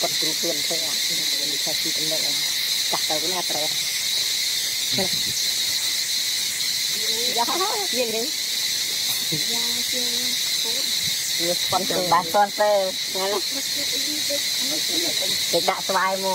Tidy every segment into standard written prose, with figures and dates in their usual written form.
perguruan saya bisa ditendang tak tahu ini apa ya tidak suaimu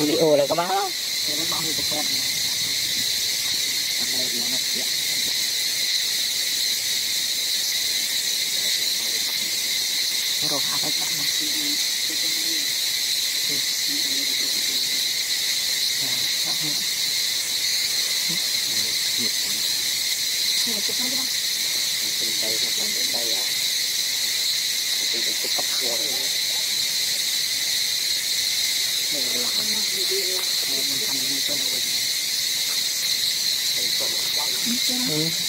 video là các bác đó rồi hả phải chọn này. Hãy subscribe cho kênh Ghiền Mì Gõ để không bỏ lỡ những video hấp dẫn.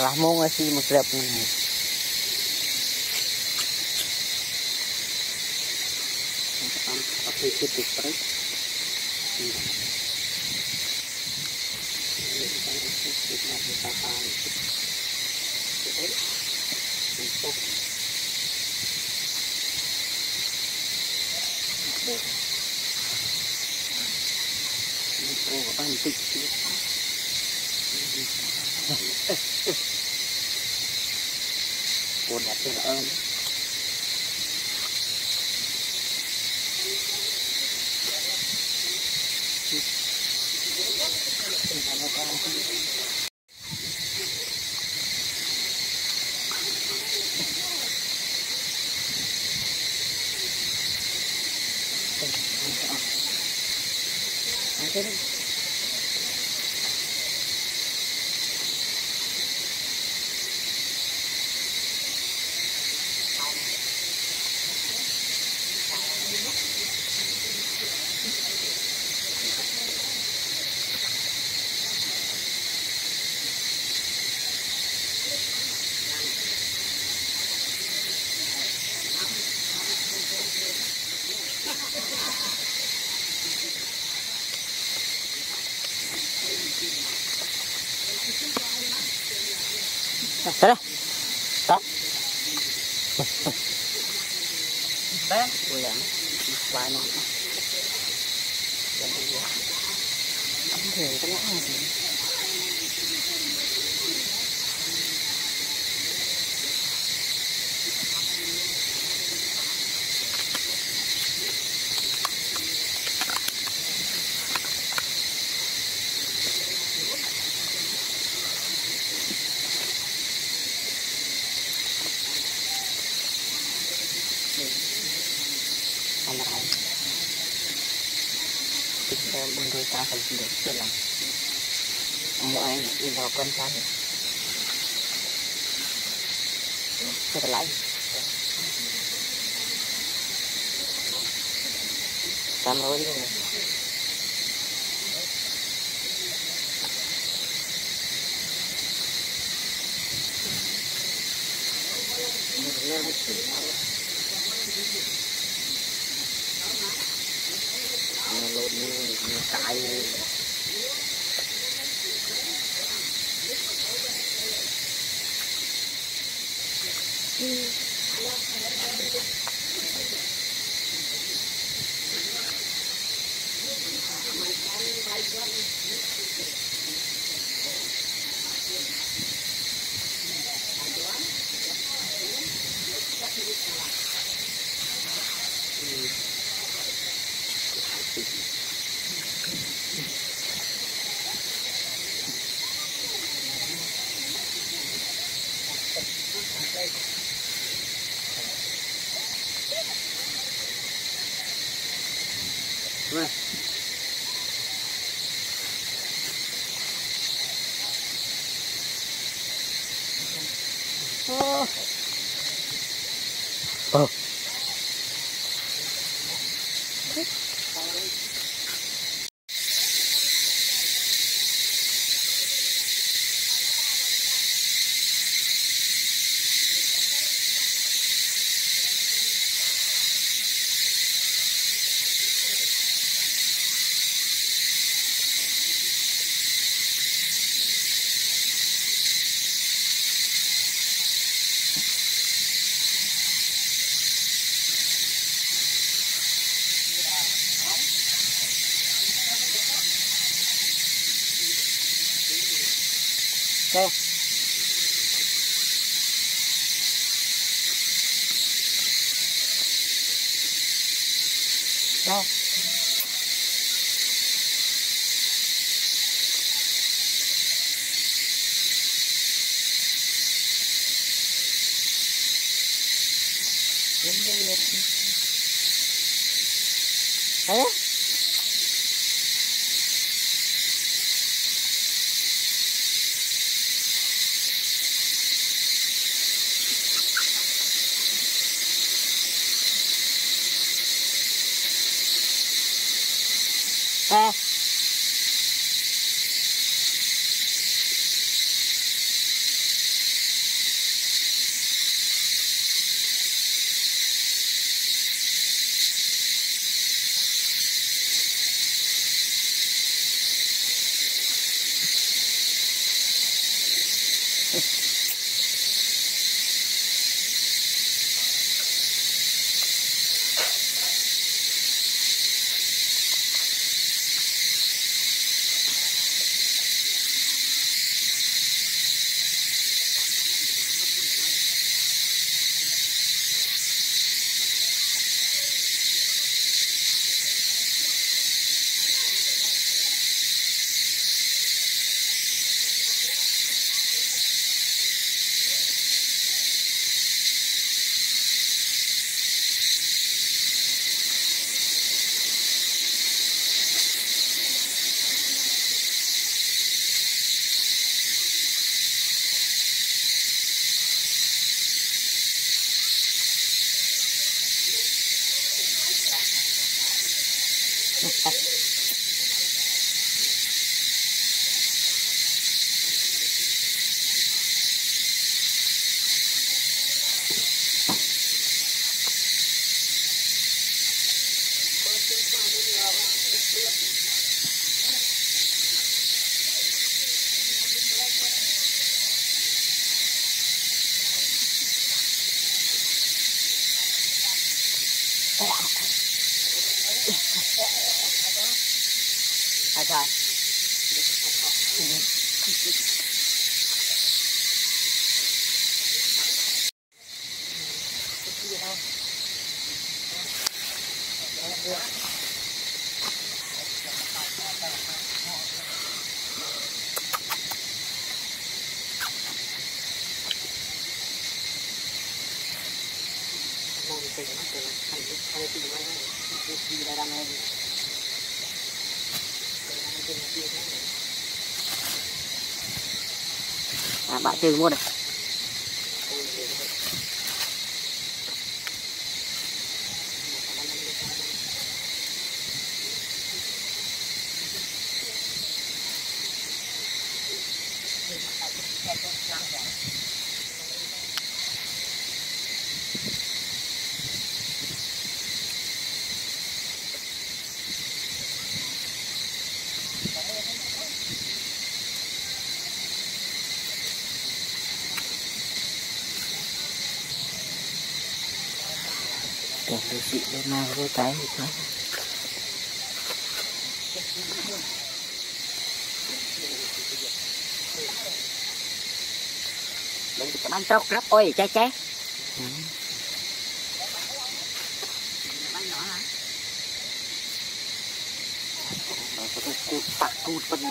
Kalah mau ngasih menggrab ini. Buồn đẹp thế ơn. Hãy subscribe cho kênh Ghiền Mì Gõ để không bỏ lỡ Đấy. Đó. Đấy. Quay nó. Bukan kalau tidak jalan, mulai dilakukan kami setelah sampai ini. Tại Đây. Đây. Đấy. Hãy subscribe cho kênh Ghiền Mì Gõ để không bỏ lỡ Okay. À, bạn trừ luôn này. Chị lên nào vô cái gì đó. Bánh tróc rắp ôi cháy cháy. Bánh nhỏ hả? Bánh cút bánh.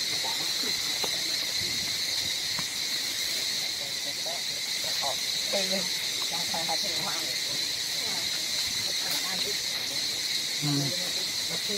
Hãy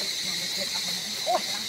cho kênh Ghiền Mì Gõ để không bỏ lỡ